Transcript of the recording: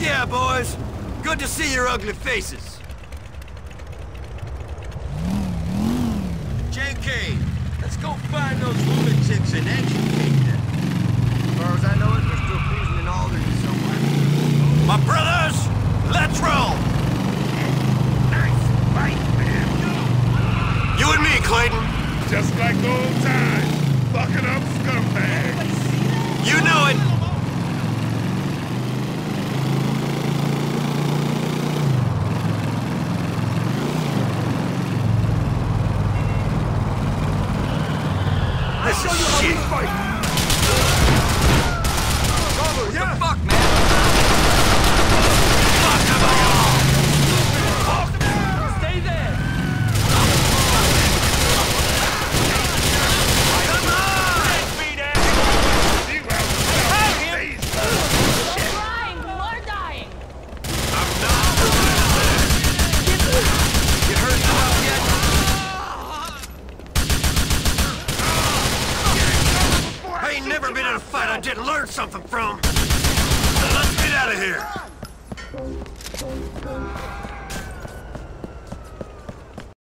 Yeah, boys. Good to see your ugly faces. JK, let's go find those woman chicks and educate them. As far as I know it, they're still cruising in Alderney somewhere. My brothers, let's roll! Nice fight, man. You and me, Clayton. Just like the old times. Fucking up scumbags. You know it. Never been in a fight I didn't learn something from.